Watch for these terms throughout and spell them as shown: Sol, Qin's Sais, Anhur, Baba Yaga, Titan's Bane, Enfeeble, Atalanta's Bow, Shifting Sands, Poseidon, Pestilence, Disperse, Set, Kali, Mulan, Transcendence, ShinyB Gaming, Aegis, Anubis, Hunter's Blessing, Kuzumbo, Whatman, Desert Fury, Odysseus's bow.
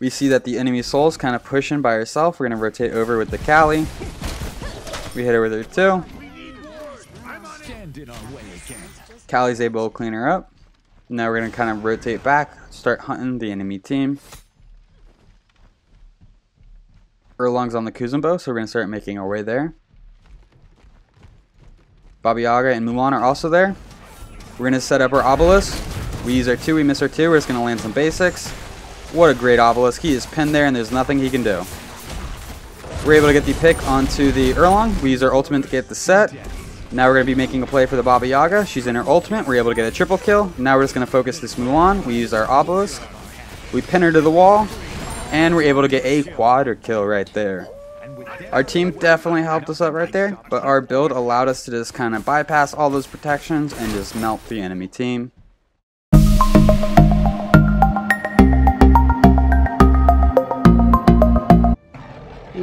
We see that the enemy Sol's kind of pushing by herself. We're going to rotate over with the Kali. We hit over there too. Kali's able to clean her up. Now we're going to kind of rotate back, start hunting the enemy team. Erlang's on the Kuzumbo, so we're going to start making our way there. Baba Yaga and Mulan are also there. We're going to set up our obelisk. We use our 2, we miss our 2. We're just going to land some basics. What a great obelisk. He is pinned there and there's nothing he can do. We're able to get the pick onto the Erlang. We use our ultimate to get the set. Now we're going to be making a play for the Baba Yaga. She's in her ultimate. We're able to get a triple kill. Now we're just going to focus this Mulan. We use our obelisk. We pin her to the wall. And we're able to get a quadra kill right there. Our team definitely helped us up right there, but our build allowed us to just kind of bypass all those protections and just melt the enemy team.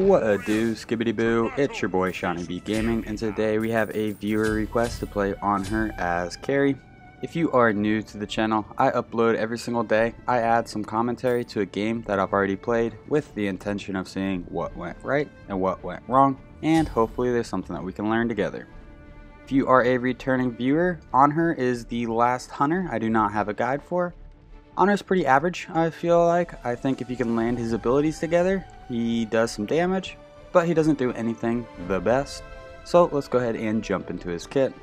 What a do, skibbity boo, it's your boy ShinyB Gaming, and today we have a viewer request to play Anhur as carry. If you are new to the channel, I upload every single day. I add some commentary to a game that I've already played with the intention of seeing what went right and what went wrong, and hopefully there's something that we can learn together. If you are a returning viewer, Anhur is the last hunter I do not have a guide for. Anhur's pretty average, I feel like. I think if you can land his abilities together, he does some damage, but he doesn't do anything the best. So let's go ahead and jump into his kit.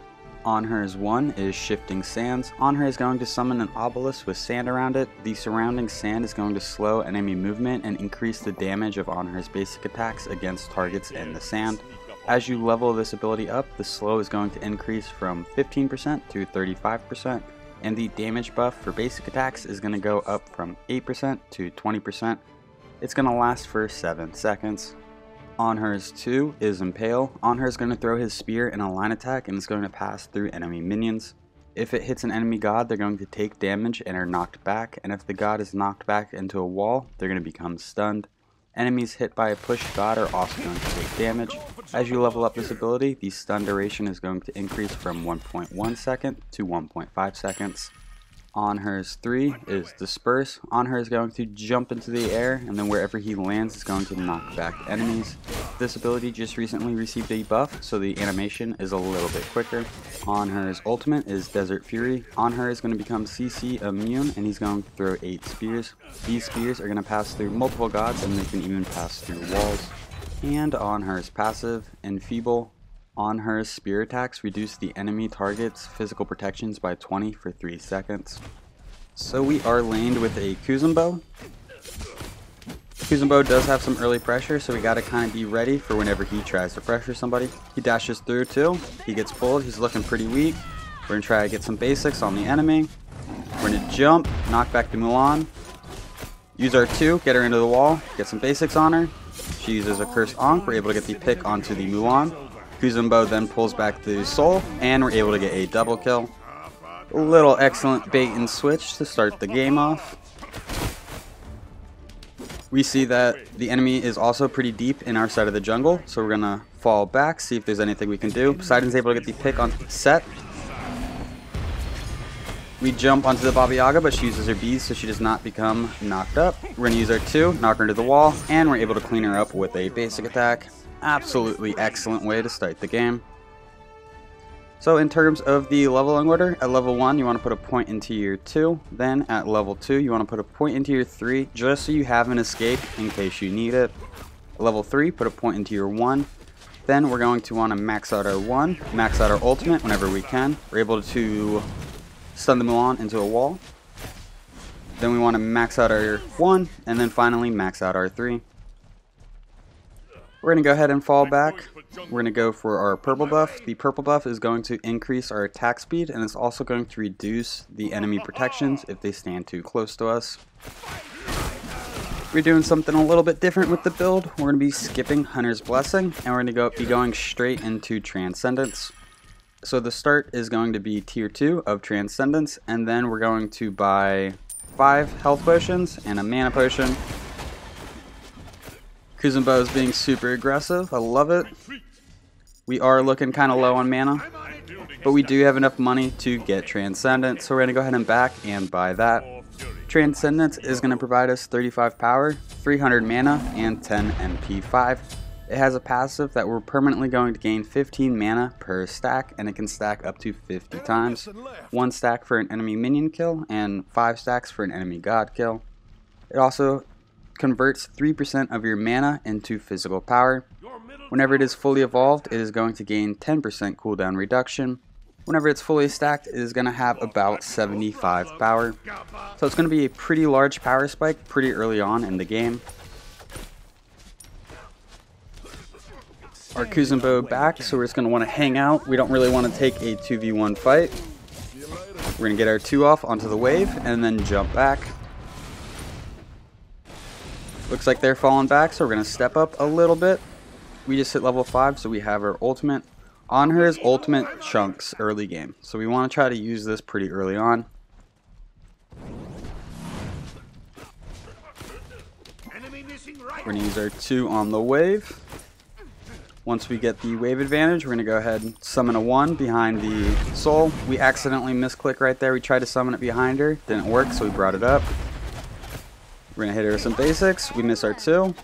Anhur's 1 is Shifting Sands. Anhur is going to summon an obelisk with sand around it. The surrounding sand is going to slow enemy movement and increase the damage of Anhur's basic attacks against targets in the sand. As you level this ability up, the slow is going to increase from 15% to 35%, and the damage buff for basic attacks is going to go up from 8% to 20%. It's going to last for 7 seconds. Anhur's 2 is Impale. Anhur is going to throw his spear in a line attack and it's going to pass through enemy minions. If it hits an enemy god, they're going to take damage and are knocked back, and if the god is knocked back into a wall, they're going to become stunned. Enemies hit by a push god are also going to take damage. As you level up this ability, the stun duration is going to increase from 1.1 second to 1.5 seconds. Anhur's 3 is Disperse. Anhur is going to jump into the air, and then wherever he lands is going to knock back enemies. This ability just recently received a buff, so the animation is a little bit quicker. Anhur's ultimate is Desert Fury. Anhur is going to become CC immune, and he's going to throw 8 spears. These spears are going to pass through multiple gods, and they can even pass through walls. And Anhur's passive, Enfeeble. Anhur's spear attacks reduce the enemy target's physical protections by 20 for 3 seconds. So we are laned with a Kuzumbo. Kuzumbo does have some early pressure, so we gotta kind of be ready for whenever he tries to pressure somebody. He dashes through too. He gets pulled. He's looking pretty weak. We're gonna try to get some basics on the enemy. We're gonna jump, knock back the Mulan. Use our 2, get her into the wall, get some basics on her. She uses a Curse Ankh. We're able to get the pick onto the Mulan. Kuzumbo then pulls back the Sol, and we're able to get a double kill. A little excellent bait and switch to start the game off. We see that the enemy is also pretty deep in our side of the jungle, so we're going to fall back, see if there's anything we can do. Poseidon's able to get the pick on Set. We jump onto the Baba Yaga, but she uses her bees, so she does not become knocked up. We're going to use our 2, knock her into the wall, and we're able to clean her up with a basic attack. Absolutely excellent way to start the game. So in terms of the leveling order, at level 1 you want to put a point into your 2, then at level 2 you want to put a point into your 3 just so you have an escape in case you need it. At level 3 put a point into your 1, then we're going to want to max out our 1, max out our ultimate whenever we can. We're able to stun the Mulan into a wall. Then we want to max out our 1 and then finally max out our 3. We're going to go ahead and fall back. We're going to go for our purple buff. The purple buff is going to increase our attack speed, and it's also going to reduce the enemy protections if they stand too close to us. We're doing something a little bit different with the build. We're going to be skipping Hunter's Blessing, and we're going to be going straight into Transcendence. So the start is going to be tier 2 of Transcendence, and then we're going to buy 5 health potions and a mana potion. Kuzumbo is being super aggressive. I love it. We are looking kind of low on mana, but we do have enough money to get Transcendent, so we're going to go ahead and back and buy that. Transcendence is going to provide us 35 power, 300 mana, and 10 MP5. It has a passive that we're permanently going to gain 15 mana per stack, and it can stack up to 50 times. 1 stack for an enemy minion kill, and 5 stacks for an enemy god kill. It also converts 3% of your mana into physical power. Whenever it is fully evolved, it is going to gain 10% cooldown reduction. Whenever it's fully stacked, it is going to have about 75 power. So it's going to be a pretty large power spike pretty early on in the game. Our Kuzumbo back, so we're just going to want to hang out. We don't really want to take a 2v1 fight. We're going to get our 2 off onto the wave and then jump back. Looks like they're falling back, so we're going to step up a little bit. We just hit level 5, so we have our ultimate. Anhur's ultimate chunks early game, so we want to try to use this pretty early on. We're going to use our 2 on the wave. Once we get the wave advantage, we're going to go ahead and summon a 1 behind the Sol. We accidentally misclick right there. We tried to summon it behind her. Didn't work, so we brought it up. We're going to hit her with some basics. We miss our 2.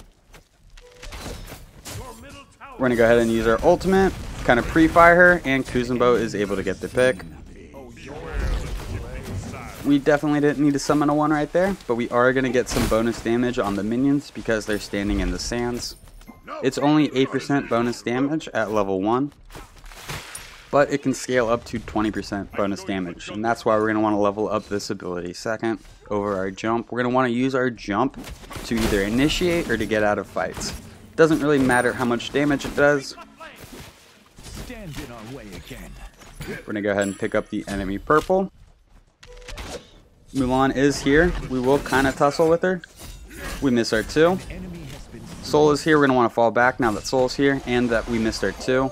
We're going to go ahead and use our ultimate. Kind of pre-fire her, and Kuzumbo is able to get the pick. We definitely didn't need to summon a 1 right there, but we are going to get some bonus damage on the minions because they're standing in the sands. It's only 8% bonus damage at level 1, but it can scale up to 20% bonus damage, and that's why we're going to want to level up this ability second over our jump. We're going to want to use our jump to either initiate or to get out of fights. Doesn't really matter how much damage it does. We're going to go ahead and pick up the enemy purple. Mulan is here. We will kind of tussle with her. We miss our 2. Sol is here. We're going to want to fall back now that Sol's here and that we missed our 2.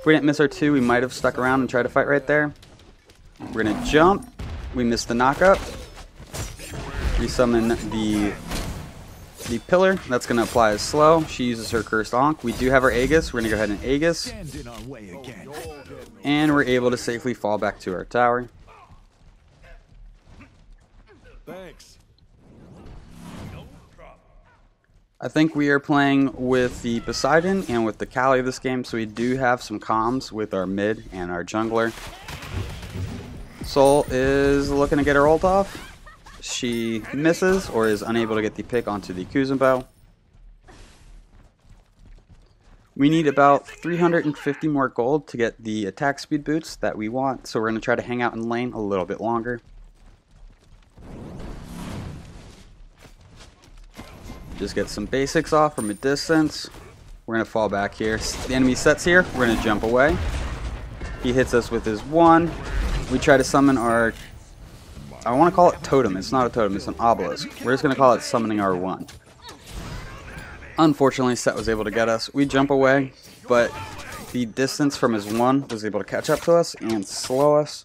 If we didn't miss our 2, we might have stuck around and tried to fight right there. We're going to jump. We missed the knockup. We summon the pillar. That's going to apply as slow. She uses her cursed onk. We do have our Aegis. We're going to go ahead and Aegis, and we're able to safely fall back to our tower. Thanks. I think we are playing with the Poseidon and with the Kali this game, so we do have some comms with our mid and our jungler. Sol is looking to get her ult off. She misses or is unable to get the pick onto the Kuzumbo. We need about 350 more gold to get the attack speed boots that we want, so we're going to try to hang out in lane a little bit longer. Just get some basics off from a distance. We're going to fall back here. The enemy sets here. We're going to jump away. He hits us with his 1. We try to summon our... I want to call it totem. It's not a totem, it's an obelisk. We're just going to call it summoning our 1. Unfortunately, Set was able to get us. We jump away, but the distance from his 1 was able to catch up to us and slow us.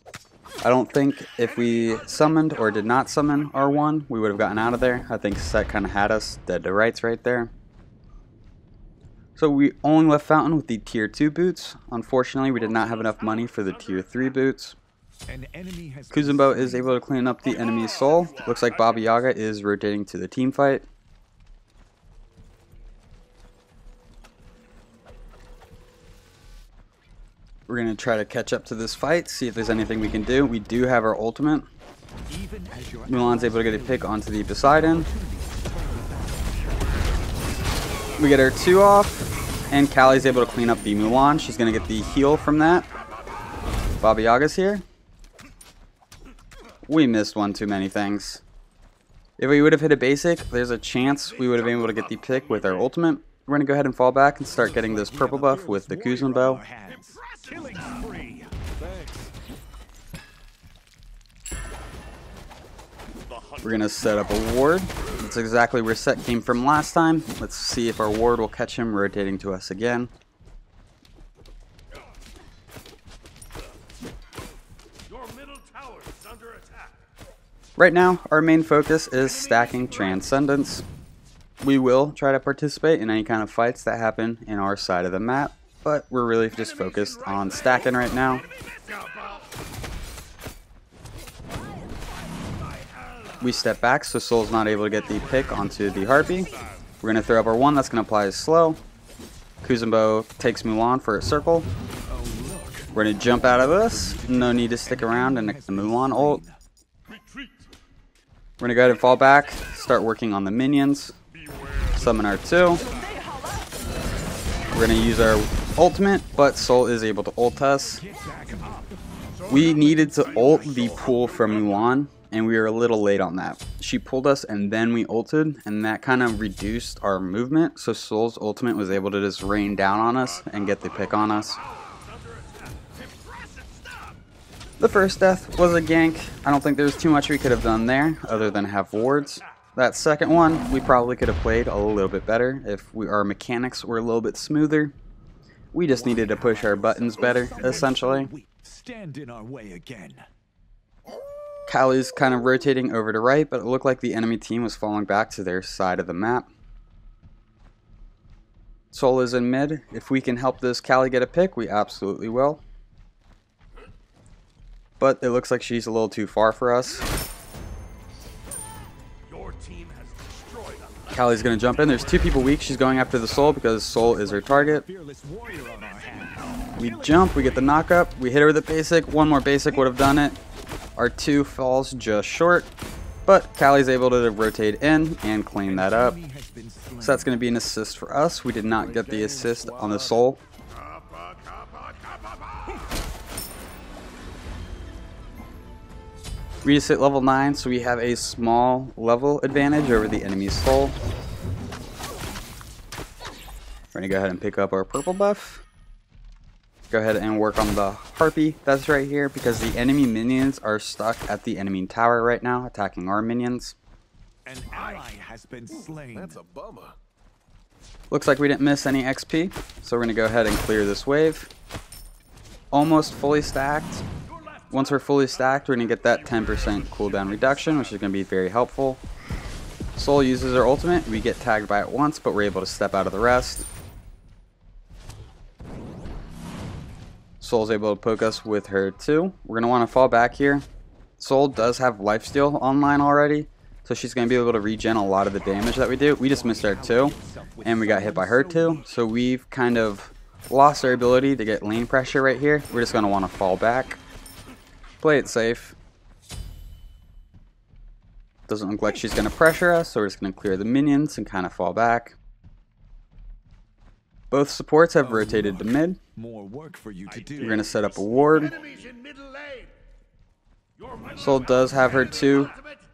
I don't think if we summoned or did not summon our 1, we would have gotten out of there. I think Set kind of had us dead to rights right there. So we only left Fountain with the tier 2 boots. Unfortunately, we did not have enough money for the tier 3 boots. Kuzumbo is able to clean up the enemy's Soul. Looks like Baba Yaga is rotating to the team fight. We're going to try to catch up to this fight, see if there's anything we can do. We do have our ultimate. Mulan's able to get a pick onto the Poseidon. We get our 2 off, and Kali's able to clean up the Mulan. She's going to get the heal from that. Baba Yaga's here. We missed one too many things. If we would have hit a basic, there's a chance we would have been able to get the pick with our ultimate. We're going to go ahead and fall back and start getting this purple buff with the Kuzumbo. We're going to set up a ward. That's exactly where Set came from last time. Let's see if our ward will catch him rotating to us again. Right now, our main focus is stacking Transcendence. We will try to participate in any kind of fights that happen in our side of the map, but we're really just focused on stacking right now. We step back, so Sol's not able to get the pick onto the Harpy. We're going to throw up our 1. That's going to apply a slow. Kuzumbo takes Mulan for a circle. We're going to jump out of this. No need to stick around and the Mulan ult. We're going to go ahead and fall back. Start working on the minions. Summon our 2. We're going to use our ultimate, but Sol is able to ult us. We needed to ult the pull from Mulan, and we were a little late on that. She pulled us and then we ulted, and that kind of reduced our movement, so Sol's ultimate was able to just rain down on us and get the pick on us. The first death was a gank. I don't think there was too much we could have done there other than have wards. That second one, we probably could have played a little bit better if our mechanics were a little bit smoother. We just needed to push our buttons better, essentially. Stand in our way again. Kali's kind of rotating over to right, but it looked like the enemy team was falling back to their side of the map. Sol is in mid. If we can help this Kali get a pick, we absolutely will. But it looks like she's a little too far for us. Kali's going to jump in. There's 2 people weak. She's going after the Sol because Sol is her target. We jump. We get the knock up. We hit her with a basic. One more basic would have done it. Our 2 falls just short, but Kali's able to rotate in and clean that up. So that's going to be an assist for us. We did not get the assist on the Sol. We just hit level 9, so we have a small level advantage over the enemy's Sol. We're going to go ahead and pick up our purple buff. Go ahead and work on the Harpy that's right here because the enemy minions are stuck at the enemy tower right now, attacking our minions. An ally has been slain. That's a bummer. Looks like we didn't miss any XP, so we're going to go ahead and clear this wave. Almost fully stacked. Once we're fully stacked, we're going to get that 10% cooldown reduction, which is going to be very helpful. Sol uses her ultimate. We get tagged by it once, but we're able to step out of the rest. Sol's able to poke us with her 2. We're going to want to fall back here. Sol does have lifesteal online already, so she's going to be able to regen a lot of the damage that we do. We just missed our 2, and we got hit by her 2, so we've kind of lost our ability to get lane pressure right here. We're just going to want to fall back. Play it safe. Doesn't look like she's going to pressure us, so we're just going to clear the minions and kind of fall back. Both supports have rotated to mid. We're going to set up a ward. Sol does have her 2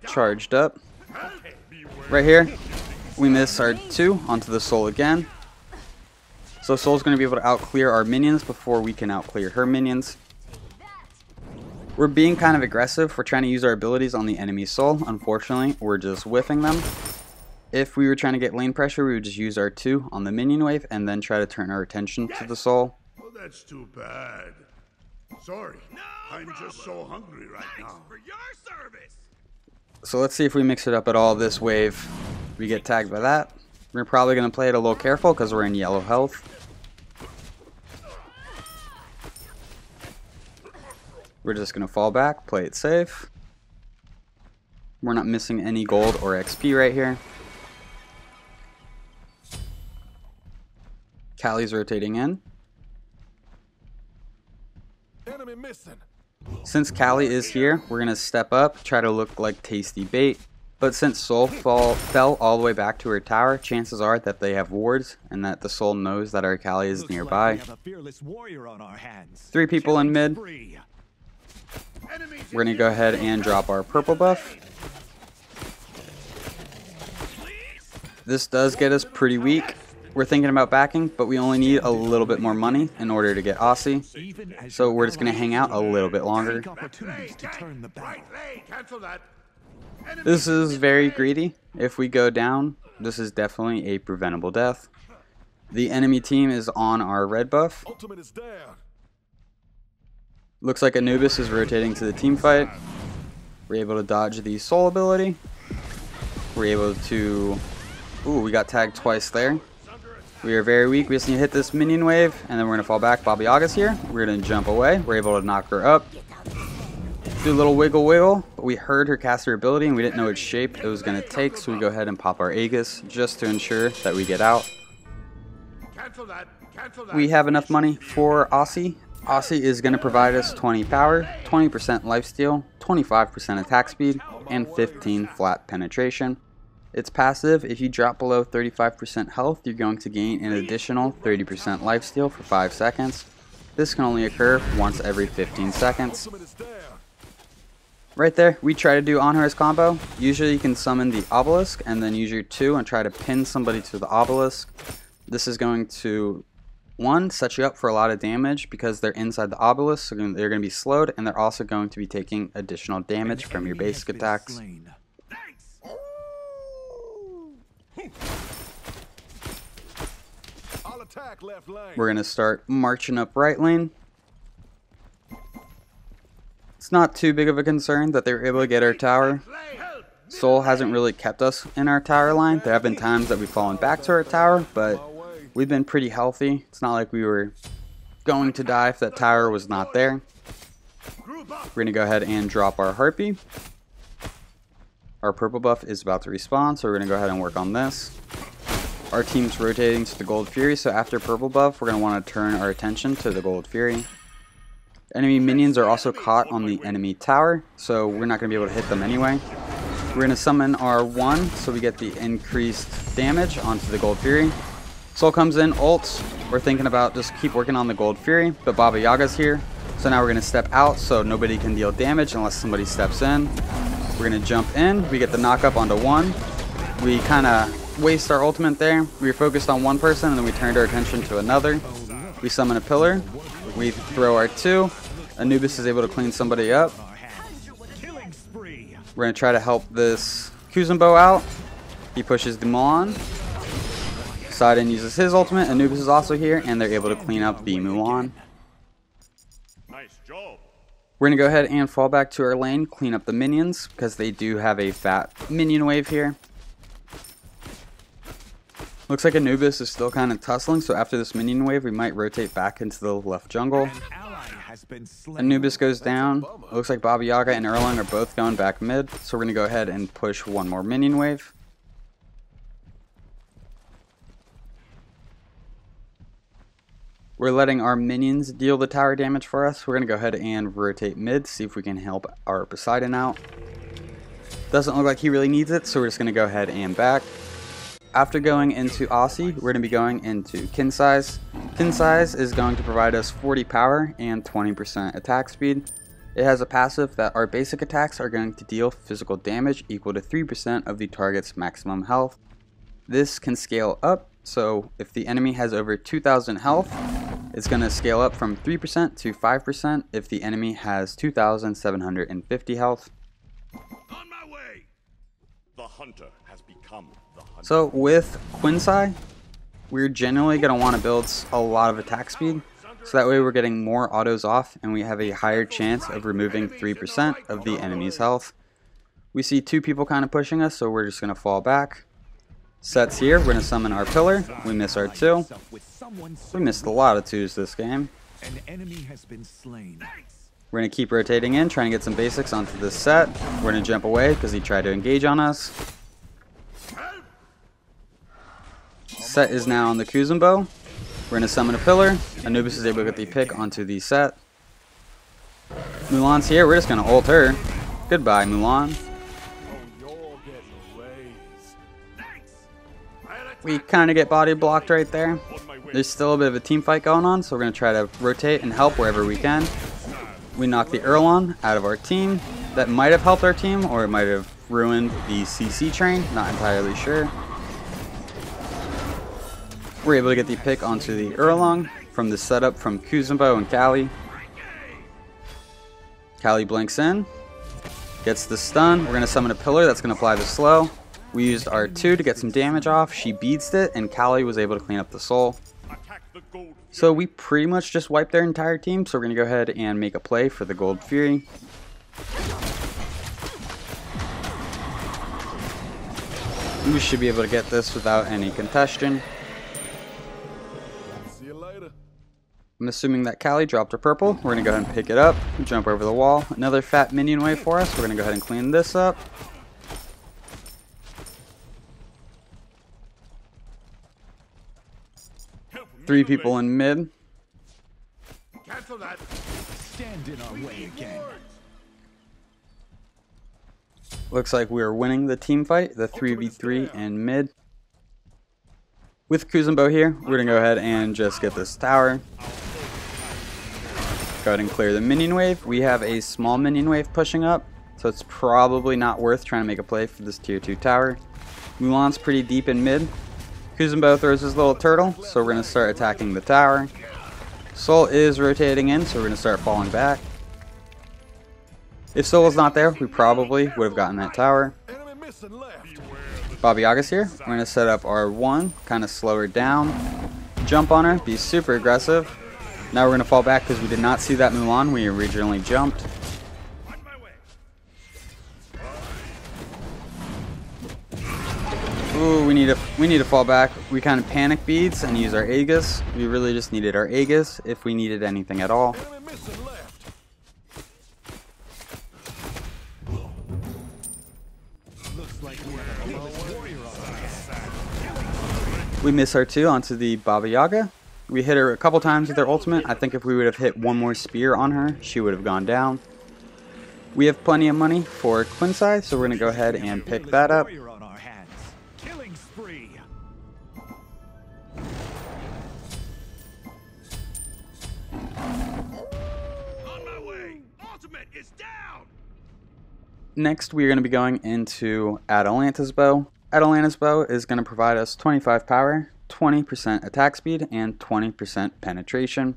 charged up. Right here, we miss our 2 onto the Sol again. So Sol's going to be able to outclear our minions before we can outclear her minions. We're being kind of aggressive. We're trying to use our abilities on the enemy Sol. Unfortunately, we're just whiffing them. If we were trying to get lane pressure, we would just use our 2 on the minion wave and then try to turn our attention to the Sol. Well, that's too bad. Sorry, no I'm problem. Just so hungry right Thanks now. For your service. So let's see if we mix it up at all this wave. We get tagged by that. We're probably going to play it a little careful because we're in yellow health. We're just going to fall back, play it safe. We're not missing any gold or XP right here. Kali's rotating in. Enemy missing. Since Kali is here, we're going to step up, try to look like tasty bait. But since Sol fell all the way back to her tower, chances are that they have wards and that the Sol knows that our Kali is nearby. 3 people in mid. We're going to go ahead and drop our purple buff. This does get us pretty weak. We're thinking about backing, but we only need a little bit more money in order to get Aussie. So we're just going to hang out a little bit longer. This is very greedy. If we go down, this is definitely a preventable death. The enemy team is on our red buff. Looks like Anubis is rotating to the team fight. We're able to dodge the Sol ability. We're able to... Ooh, we got tagged twice there. We are very weak. We just need to hit this minion wave, and then we're going to fall back. Baba Yaga's here. We're going to jump away. We're able to knock her up. do a little wiggle wiggle, but we heard her cast her ability and we didn't know what shape it was going to take, so we go ahead and pop our Aegis just to ensure that we get out. We have enough money for Aussie. Aussie is going to provide us 20 power, 20% lifesteal, 25% attack speed, and 15 flat penetration. It's passive. If you drop below 35% health, you're going to gain an additional 30% lifesteal for 5 seconds. This can only occur once every 15 seconds. Right there, we try to do Anhur's combo. Usually you can summon the obelisk and then use your 2 and try to pin somebody to the obelisk. This is going to, 1, set you up for a lot of damage because they're inside the obelisk, so they're going to be slowed, and they're also going to be taking additional damage from your basic attacks. We're going to start marching up right lane. It's not too big of a concern that they were able to get our tower. Sol hasn't really kept us in our tower line. There have been times that we've fallen back to our tower, but we've been pretty healthy. It's not like we were going to die if that tower was not there. We're going to go ahead and drop our Harpy. Our purple buff is about to respawn, so we're going to go ahead and work on this. Our team's rotating to the Gold Fury, so after purple buff, we're going to want to turn our attention to the Gold Fury. Enemy minions are also caught on the enemy tower, so we're not going to be able to hit them anyway. We're going to summon our 1, so we get the increased damage onto the Gold Fury. Sol comes in, ults. We're thinking about just keep working on the Gold Fury, but Baba Yaga's here. So now we're going to step out so nobody can deal damage unless somebody steps in. We're going to jump in. We get the knock-up onto 1. We kind of waste our ultimate there. We were focused on one person, and then we turned our attention to another. We summon a pillar. We throw our 2. Anubis is able to clean somebody up. We're going to try to help this Kuzumbo out. He pushes the Mulan. Poseidon uses his ultimate. Anubis is also here, and they're able to clean up the Mulan. Nice job. We're going to go ahead and fall back to our lane, clean up the minions, because they do have a fat minion wave here. Looks like Anubis is still kind of tussling, so after this minion wave, we might rotate back into the left jungle. Anubis goes down. It looks like Baba Yaga and Erlang are both going back mid, so we're going to go ahead and push one more minion wave. We're letting our minions deal the tower damage for us. We're going to go ahead and rotate mid, see if we can help our Poseidon out. Doesn't look like he really needs it, so we're just going to go ahead and back. After going into Aussie, we're going to be going into Qin's Sais. Qin's Sais is going to provide us 40 power and 20% attack speed. It has a passive that our basic attacks are going to deal physical damage equal to 3% of the target's maximum health. This can scale up, so if the enemy has over 2,000 health, it's going to scale up from 3% to 5% if the enemy has 2,750 health. On my way. The hunter has become the hunter. So with Qin's Sais, we're generally going to want to build a lot of attack speed, so that way we're getting more autos off and we have a higher chance of removing 3% of the enemy's health. We see 2 people kind of pushing us, so we're just going to fall back. Set's here. We're going to summon our pillar. We miss our 2. We missed a lot of 2s this game. An enemy has been slain. We're going to keep rotating in, trying to get some basics onto this Set. We're going to jump away because he tried to engage on us. Set is now on the Kuzumbo. We're going to summon a pillar. Anubis is able to get the pick onto the Set. Mulan's here. We're just going to ult her. Goodbye, Mulan. We kind of get body blocked right there. There's still a bit of a team fight going on, so we're going to try to rotate and help wherever we can. We knock the Erlang out of our team. That might have helped our team, or it might have ruined the CC train. Not entirely sure. We're able to get the pick onto the Erlang from the setup from Kuzumbo and Kali. Kali blinks in. Gets the stun. We're going to summon a pillar that's going to apply the slow. We used our 2 to get some damage off, she beads it, and Kali was able to clean up the Sol. So we pretty much just wiped their entire team, so we're going to go ahead and make a play for the Gold Fury. We should be able to get this without any contestion. I'm assuming that Kali dropped a purple. We're going to go ahead and pick it up, jump over the wall. Another fat minion wave for us. We're going to go ahead and clean this up. Three people in mid. Cancel that. Stand in our way again. Looks like we are winning the team fight, the 3v3 in mid. With Kuzumbo here, we're going to go ahead and just get this tower. Go ahead and clear the minion wave. We have a small minion wave pushing up, so it's probably not worth trying to make a play for this tier 2 tower. Mulan's pretty deep in mid. Kuzumbo throws his little turtle, so we're going to start attacking the tower. Sol is rotating in, so we're going to start falling back. If Sol was not there, we probably would have gotten that tower. Baba Yaga's here. We're going to set up our one, kind of slow her down, jump on her, be super aggressive. Now we're going to fall back because we did not see that Mulan we originally jumped. Ooh, we need to fall back. We kind of panic beads and use our Aegis. We really just needed our Aegis if we needed anything at all. We miss our two onto the Baba Yaga. We hit her a couple times with her ultimate. I think if we would have hit one more spear on her, she would have gone down. We have plenty of money for Qin's Sais, so we're going to go ahead and pick that up. Next, we're going to be going into Atalanta's Bow. Atalanta's Bow is going to provide us 25 power, 20% attack speed, and 20% penetration.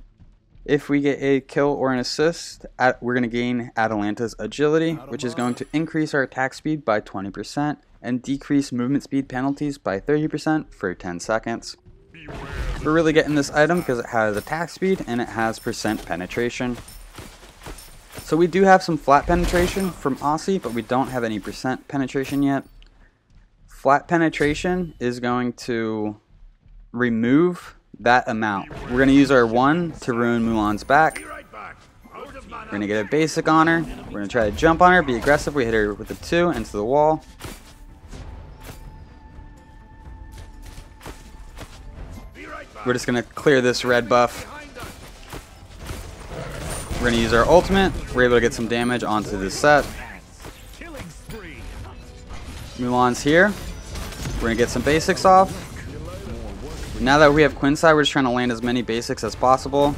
If we get a kill or an assist, we're going to gain Atalanta's agility, which is going to increase our attack speed by 20% and decrease movement speed penalties by 30% for 10 seconds. We're really getting this item because it has attack speed and it has percent penetration. So we do have some flat penetration from Aussie, but we don't have any percent penetration yet. Flat penetration is going to remove that amount. We're going to use our one to ruin Mulan's back. We're going to get a basic on her. We're going to try to jump on her, be aggressive. We hit her with a two into the wall. We're just going to clear this red buff. We're going to use our ultimate. We're able to get some damage onto this set. Mulan's here. We're going to get some basics off. Now that we have Qin's Sais, we're just trying to land as many basics as possible.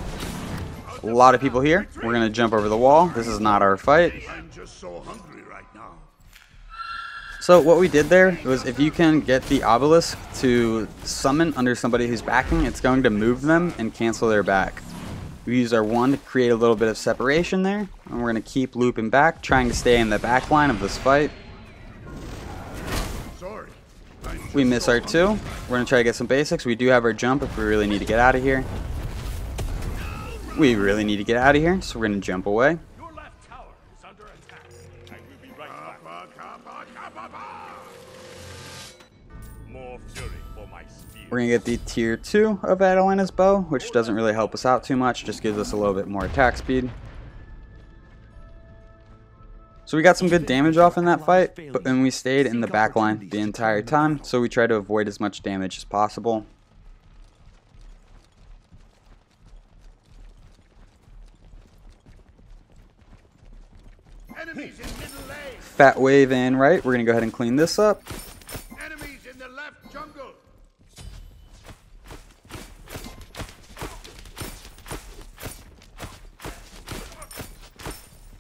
A lot of people here. We're going to jump over the wall. This is not our fight. So what we did there was if you can get the obelisk to summon under somebody who's backing, it's going to move them and cancel their back. We use our one to create a little bit of separation there, and we're going to keep looping back, trying to stay in the back line of this fight. We miss our two. We're going to try to get some basics. We do have our jump if we really need to get out of here. We really need to get out of here, so we're going to jump away. We're going to get the tier 2 of Atalanta's Bow, which doesn't really help us out too much, just gives us a little bit more attack speed. So we got some good damage off in that fight, but then we stayed in the back line the entire time, so we tried to avoid as much damage as possible. Fat wave in right, we're going to go ahead and clean this up.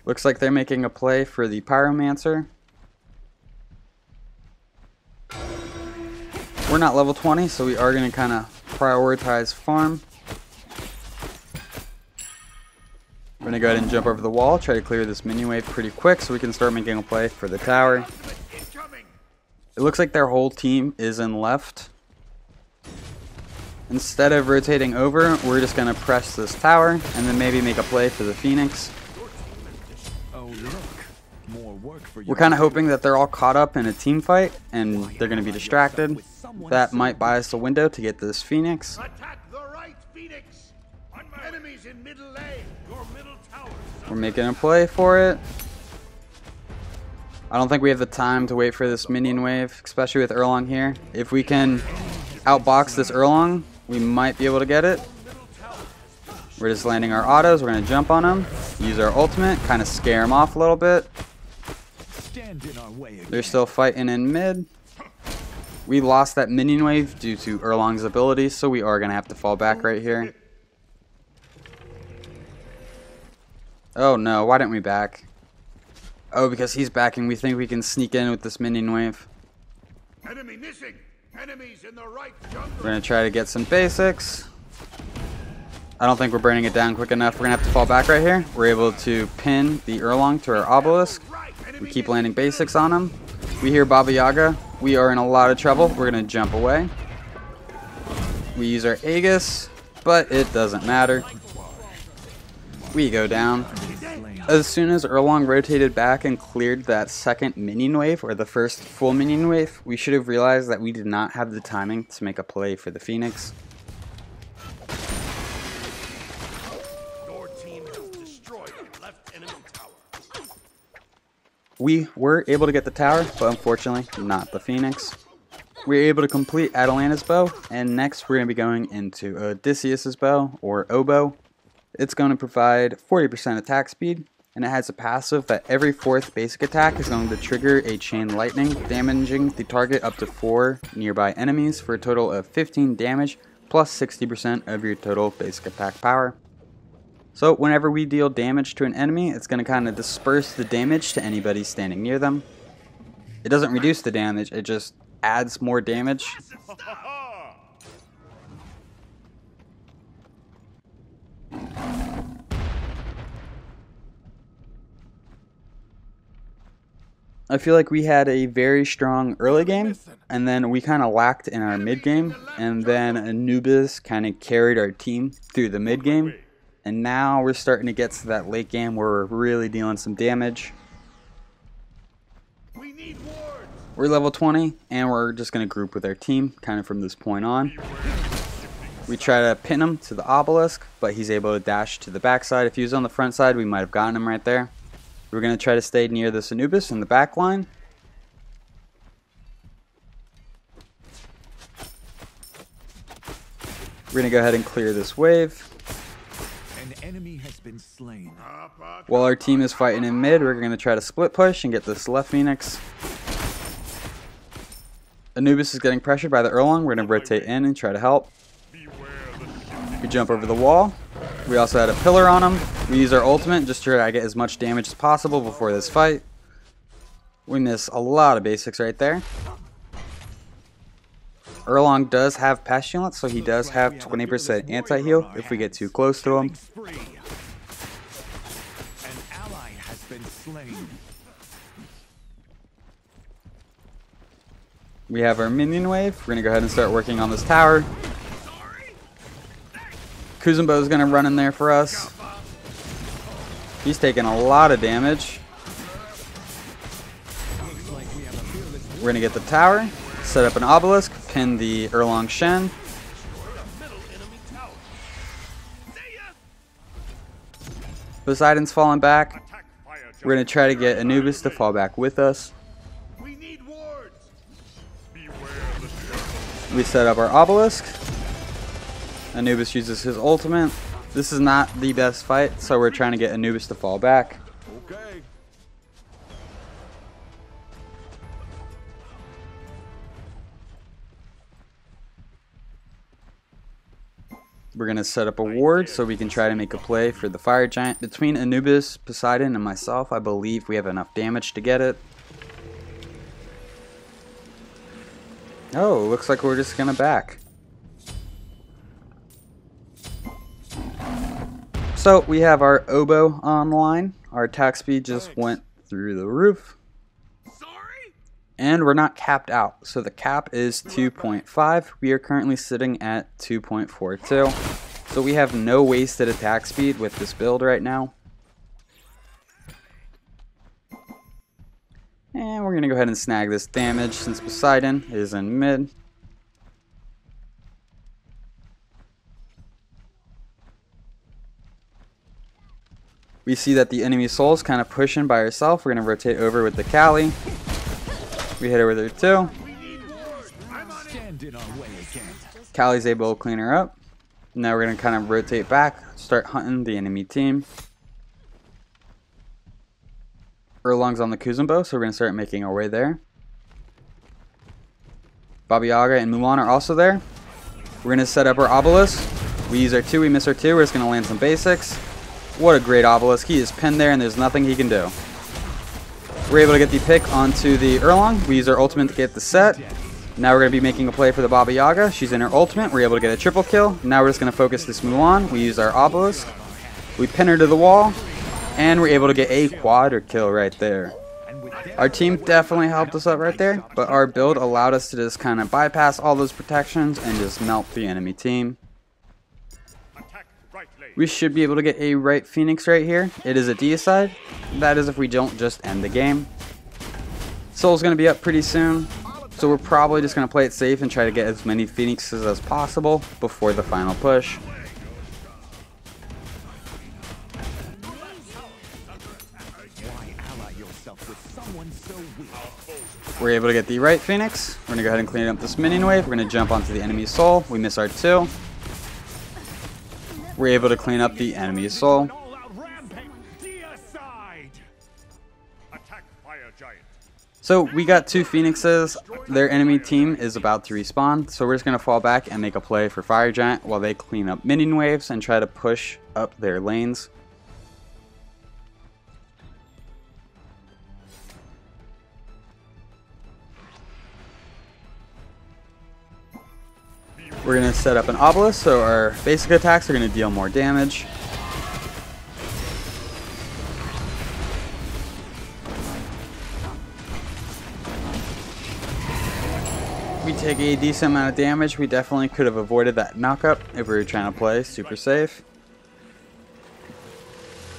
Looks like they're making a play for the Pyromancer. We're not level 20, so we are going to kind of prioritize farm. We're going to go ahead and jump over the wall, try to clear this minion wave pretty quick so we can start making a play for the tower. It looks like their whole team is in left. Instead of rotating over, we're just going to press this tower and then maybe make a play for the Phoenix. We're kind of hoping that they're all caught up in a team fight and they're going to be distracted. That might buy us a window to get this Phoenix. in middle lane. Your middle tower. We're making a play for it. I don't think we have the time to wait for this minion wave, especially with Erlang here. If we can outbox this Erlang, we might be able to get it. We're just landing our autos. We're going to jump on him, use our ultimate, kind of scare him off a little bit. They're still fighting in mid. We lost that minion wave due to Erlang's ability, so we are going to have to fall back right here. Oh no, why didn't we back? Oh, because he's backing. We think we can sneak in with this minion wave. Enemy missing. Enemies in the right jungle. We're going to try to get some basics. I don't think we're burning it down quick enough. We're going to have to fall back right here. We're able to pin the Erlang to our obelisk. We keep landing basics on him. We hear Baba Yaga. We are in a lot of trouble. We're going to jump away. We use our Aegis, but it doesn't matter. We go down. As soon as Erlang rotated back and cleared that second minion wave, or the first full minion wave, we should have realized that we did not have the timing to make a play for the Phoenix. We were able to get the tower, but unfortunately not the Phoenix. We were able to complete Atalanta's Bow, and next we're going to be going into Odysseus's Bow, or Oboe. It's going to provide 40% attack speed, and it has a passive that every fourth basic attack is going to trigger a chain lightning, damaging the target up to 4 nearby enemies for a total of 15 damage, plus 60% of your total basic attack power. So whenever we deal damage to an enemy, it's going to kind of disperse the damage to anybody standing near them. It doesn't reduce the damage, it just adds more damage. I feel like we had a very strong early game, and then we kind of lacked in our mid game, and then Anubis kind of carried our team through the mid game, and now we're starting to get to that late game where we're really dealing some damage. We're level 20, and we're just going to group with our team kind of from this point on. We try to pin him to the obelisk, but he's able to dash to the backside. If he was on the front side, we might have gotten him right there. We're going to try to stay near this Anubis in the back line. We're going to go ahead and clear this wave. An enemy has been slain. While our team is fighting in mid, we're going to try to split push and get this left Phoenix. Anubis is getting pressured by the Erlang. We're going to rotate in and try to help. We jump over the wall. We also had a pillar on him. We use our ultimate just to try to get as much damage as possible before this fight. We miss a lot of basics right there. Erlang does have Pestilence, so he does have 20% anti-heal if we get too close to him. We have our minion wave. We're going to go ahead and start working on this tower. Kuzumbo is going to run in there for us. He's taking a lot of damage. We're going to get the tower, set up an obelisk, pin the Erlang Shen. Poseidon's falling back. We're going to try to get Anubis to fall back with us. We set up our obelisk. Anubis uses his ultimate. This is not the best fight, so we're trying to get Anubis to fall back. Okay. We're going to set up a ward so we can try to make a play for the Fire Giant. Between Anubis, Poseidon, and myself, I believe we have enough damage to get it. Oh, looks like we're just going to back. So we have our Oboe online. Our attack speed just went through the roof. And we're not capped out. So the cap is 2.5. We are currently sitting at 2.42. So we have no wasted attack speed with this build right now. And we're going to go ahead and snag this damage since Poseidon is in mid. We see that the enemy Sol's kind of pushing by herself. We're going to rotate over with the Kali. We hit her with her too. Kali's able to clean her up. Now we're going to kind of rotate back, start hunting the enemy team. Erlang's on the Kuzumbo, so we're going to start making our way there. Baba Yaga and Mulan are also there. We're going to set up our obelisk. We use our 2, we miss our 2. We're just going to land some basics. What a great obelisk. He is pinned there and there's nothing he can do. We're able to get the pick onto the Erlang. We use our ultimate to get the set. Now we're going to be making a play for the Baba Yaga. She's in her ultimate. We're able to get a triple kill. Now we're just going to focus this Mulan. We use our obelisk. We pin her to the wall. And we're able to get a quadra kill right there. Our team definitely helped us up right there, but our build allowed us to just kind of bypass all those protections and just melt the enemy team. We should be able to get a right Phoenix right here. It is a deicide. That is if we don't just end the game. Sol's going to be up pretty soon, so we're probably just going to play it safe and try to get as many Phoenixes as possible before the final push. We're able to get the right Phoenix. We're going to go ahead and clean up this minion wave. We're going to jump onto the enemy Sol. We miss our 2. We're able to clean up the enemy Sol. So we got 2 Phoenixes. Their enemy team is about to respawn. So we're just going to fall back and make a play for Fire Giant while they clean up minion waves and try to push up their lanes. We're going to set up an obelisk, so our basic attacks are going to deal more damage. We take a decent amount of damage. We definitely could have avoided that knockup if we were trying to play super safe.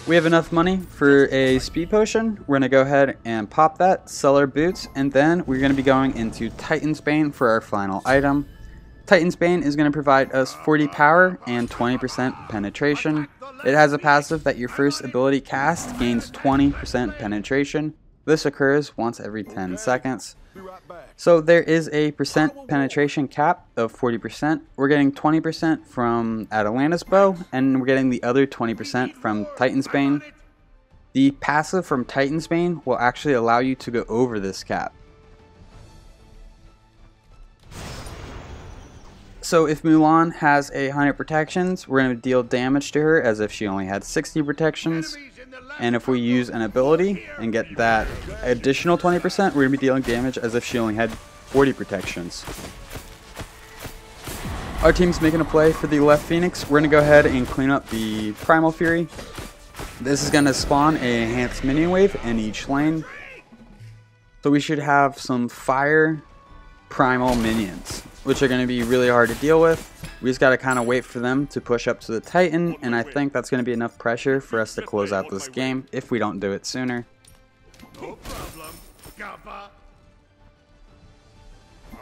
We have enough money for a speed potion. We're going to go ahead and pop that, sell our boots, and then we're going to be going into Titan's Bane for our final item. Titan's Bane is going to provide us 40 power and 20% penetration. It has a passive that your first ability cast gains 20% penetration. This occurs once every 10 seconds. So there is a percent penetration cap of 40%. We're getting 20% from Atalanta's Bow, and we're getting the other 20% from Titan's Bane. The passive from Titan's Bane will actually allow you to go over this cap. So if Mulan has 100 protections, we're going to deal damage to her as if she only had 60 protections. And if we use an ability and get that additional 20%, we're going to be dealing damage as if she only had 40 protections. Our team's making a play for the left Phoenix. We're going to go ahead and clean up the Primal Fury. This is going to spawn a enhanced minion wave in each lane. So we should have some fire primal minions, which are going to be really hard to deal with. We just got to kind of wait for them to push up to the Titan, and I think that's going to be enough pressure for us to close out this game if we don't do it sooner. No problem, Kappa.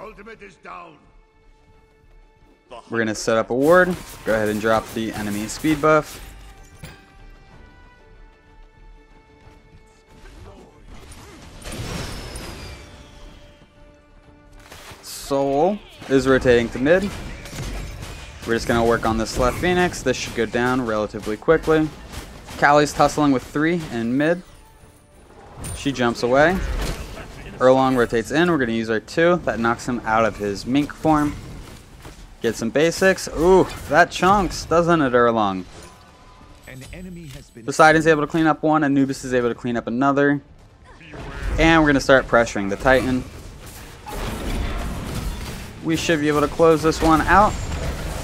Ultimate is down. We're going to set up a ward. Go ahead and drop the enemy speed buff. Sol is rotating to mid. We're just going to work on this left Phoenix. This should go down relatively quickly. Kali's tussling with 3 in mid. She jumps away. Erlang rotates in. We're going to use our 2. That knocks him out of his mink form. Get some basics. Ooh, that chunks, doesn't it, Erlang? Poseidon's able to clean up 1. Anubis is able to clean up another. And we're going to start pressuring the Titan. We should be able to close this one out.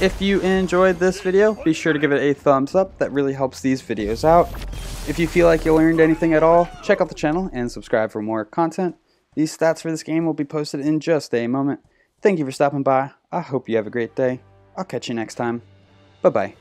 If you enjoyed this video, be sure to give it a thumbs up. That really helps these videos out. If you feel like you learned anything at all, check out the channel and subscribe for more content. These stats for this game will be posted in just a moment. Thank you for stopping by. I hope you have a great day. I'll catch you next time. Bye-bye.